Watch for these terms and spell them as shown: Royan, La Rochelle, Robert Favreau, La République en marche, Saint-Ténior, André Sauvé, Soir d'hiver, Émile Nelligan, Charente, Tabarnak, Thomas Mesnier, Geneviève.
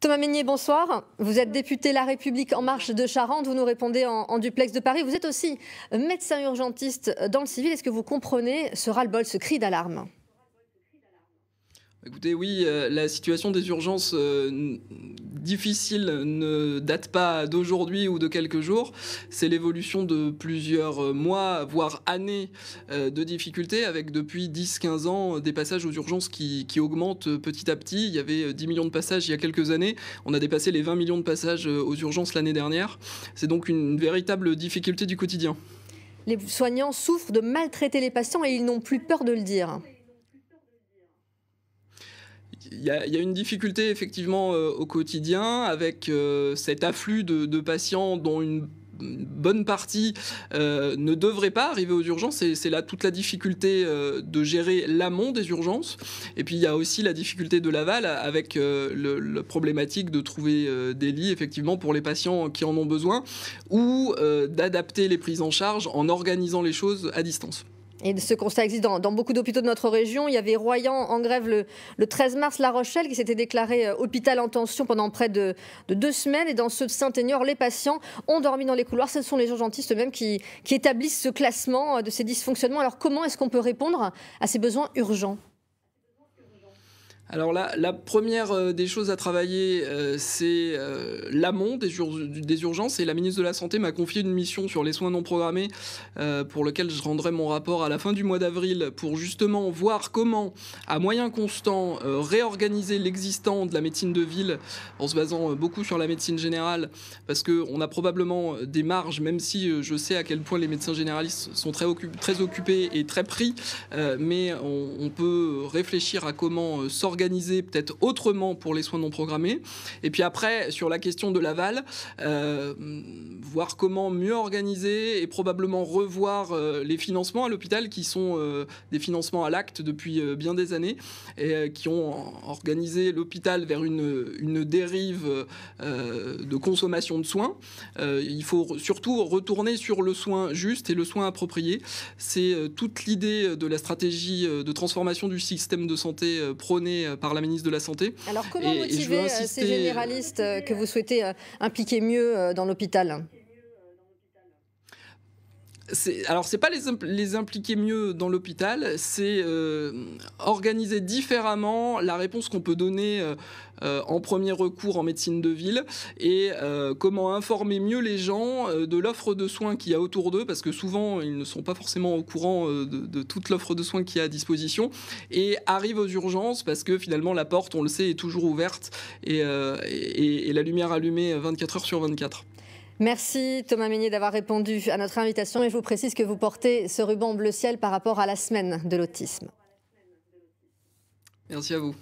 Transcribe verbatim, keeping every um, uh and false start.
Thomas Mesnier, bonsoir. Vous êtes député La République en marche de Charente. Vous nous répondez en, en duplex de Paris. Vous êtes aussi médecin urgentiste dans le civil. Est-ce que vous comprenez ce ras-le-bol, ce cri d'alarme ? Écoutez, oui, euh, la situation des urgences euh, difficile ne date pas d'aujourd'hui ou de quelques jours. C'est l'évolution de plusieurs mois, voire années euh, de difficultés, avec depuis dix quinze ans des passages aux urgences qui, qui augmentent petit à petit. Il y avait dix millions de passages il y a quelques années. On a dépassé les vingt millions de passages aux urgences l'année dernière. C'est donc une véritable difficulté du quotidien. Les soignants souffrent de maltraiter les patients et ils n'ont plus peur de le dire. Il y a, il y a une difficulté effectivement euh, au quotidien avec euh, cet afflux de, de patients dont une une bonne partie euh, ne devrait pas arriver aux urgences, et c'est là toute la difficulté euh, de gérer l'amont des urgences. Et puis il y a aussi la difficulté de l'aval avec euh, le, la problématique de trouver euh, des lits effectivement pour les patients qui en ont besoin, ou euh, d'adapter les prises en charge en organisant les choses à distance. Et ce constat existe dans, dans beaucoup d'hôpitaux de notre région. Il y avait Royan en grève le, le treize mars, La Rochelle qui s'était déclaré hôpital en tension pendant près de, de deux semaines. Et dans ceux de Saint-Ténior, les patients ont dormi dans les couloirs. Ce sont les urgentistes eux-mêmes qui, qui établissent ce classement de ces dysfonctionnements. Alors comment est-ce qu'on peut répondre à ces besoins urgents ? Alors là, la première des choses à travailler, euh, c'est euh, l'amont des, ur des urgences. Et la ministre de la Santé m'a confié une mission sur les soins non programmés euh, pour lequel je rendrai mon rapport à la fin du mois d'avril, pour justement voir comment, à moyen constant, euh, réorganiser l'existant de la médecine de ville en se basant beaucoup sur la médecine générale, parce qu'on a probablement des marges, même si je sais à quel point les médecins généralistes sont très, occup très occupés et très pris, euh, mais on, on peut réfléchir à comment euh, s'organiser organisé peut-être autrement pour les soins non programmés. Et puis après, sur la question de l'aval, euh, voir comment mieux organiser et probablement revoir euh, les financements à l'hôpital, qui sont euh, des financements à l'acte depuis euh, bien des années, et euh, qui ont organisé l'hôpital vers une, une dérive euh, de consommation de soins. Euh, il faut surtout retourner sur le soin juste et le soin approprié. C'est euh, toute l'idée de la stratégie de transformation du système de santé euh, prônée par la ministre de la Santé. Alors comment et, motiver et insister... ces généralistes que vous souhaitez impliquer mieux dans l'hôpital ? Alors, ce n'est pas les, impl les impliquer mieux dans l'hôpital, c'est euh, organiser différemment la réponse qu'on peut donner euh, en premier recours en médecine de ville, et euh, comment informer mieux les gens euh, de l'offre de soins qu'il y a autour d'eux, parce que souvent, ils ne sont pas forcément au courant euh, de, de toute l'offre de soins qu'il y a à disposition, et arrivent aux urgences parce que finalement, la porte, on le sait, est toujours ouverte et, euh, et, et la lumière allumée vingt-quatre heures sur vingt-quatre. Merci Thomas Mesnier d'avoir répondu à notre invitation, et je vous précise que vous portez ce ruban bleu ciel par rapport à la semaine de l'autisme. Merci à vous.